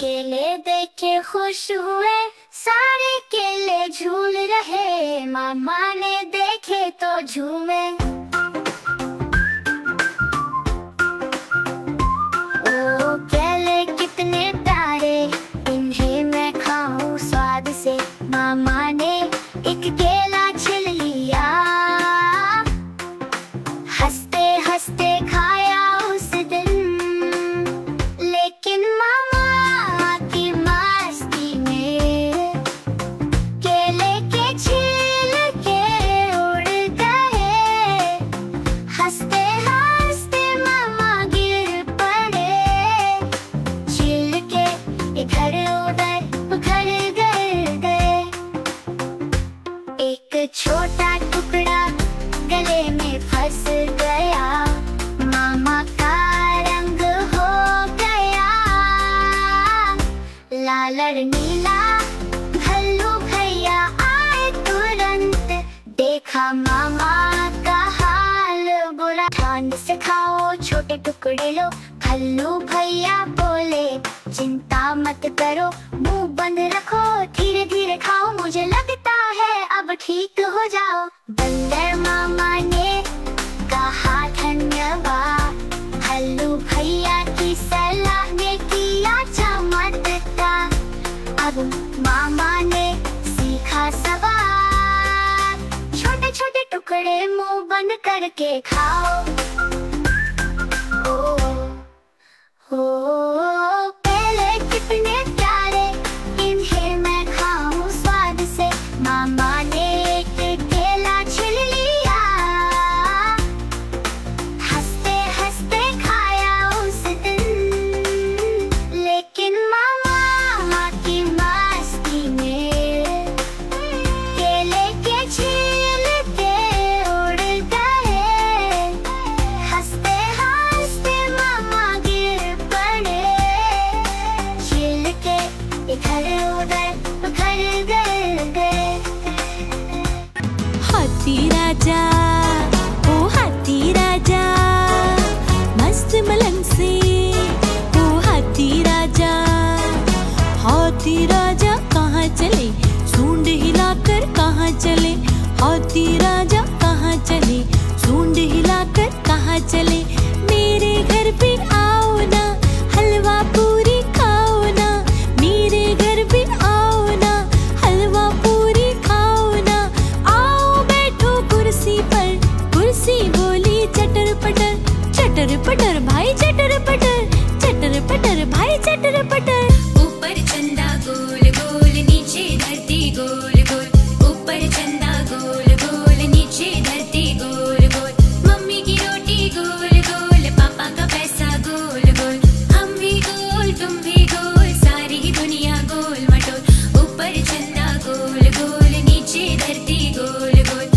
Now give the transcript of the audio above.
केले देखे खुश हुए सारे के मामा ने देखे तो झूमे। ओ केले कितने प्यारे, इन्हें मैं खाऊं स्वाद से। मामा ने एक केला छिल लिया, हंसते हंसते खाया उस दिन। लेकिन मामा की मस्ती में केले के छिलके उड़ गए। हंसते हंसते मामा गिर पड़े, छिलके इधर उधर बिखर गए। एक छोटा टुकड़ा गले में फंस गया, मामा का रंग हो गया लाल और नीला। भल्लू भैया आए तुरंत, देखा मामा का हाल बुरा। ठंड से खाओ छोटे टुकड़े लो, भल्लू भैया बोले। चिंता मत करो, मुंह बंद रखो, धीरे धीरे खाओ, मुझे लगता है अब ठीक हो जाओ। बंदर मामा ने कहा धन्यवाद, भल्लू भैया की सलाह ने किया चमत्कार। अब मामा ने सीखा सवाल, छोटे छोटे टुकड़े मुंह बंद करके खाओ। ओ केले कितने प्यारे, इन्हें मैं खाऊं स्वाद से। मामा ने एक केला छिल लिया, हंसते हंसते खाया उस दिन। लेकिन मामा की मस्ती में केले के छिलके उड़ गए। हंसते हंसते मामा गिर पड़े, छिलके इधर उधर बिखर गए। हाथी राजा, ओ हाथी राजा, मस्त मलंग से। ओ हाथी राजा, हाथी राजा कहाँ चले, सूंड हिलाकर कहाँ चले। हाथी राजा कहाँ चले, सूंड हिलाकर कहाँ चले। मेरे घर पे आओ ना, हलवा पूरी खाओ ना। मेरे घर पे आओ ना, हलवा पूरी खाओ ना। आओ बैठो कुर्सी पर, कुर्सी बोली चटर पटर। चटर पटर भाई चटर पटर, चटर पटर भाई चटर पटर। ऊपर चंदा गोल गोल, नीचे धरती गोल गोल। ऊपर चंदा गोल गोल, नीचे धरती गोल गोल। मम्मी की रोटी गोल गोल, पापा का पैसा गोल गोल। हम भी गोल तुम भी गोल, सारी दुनिया गोल मटोल। ऊपर चंदा गोल गोल, नीचे धरती गोल गोल।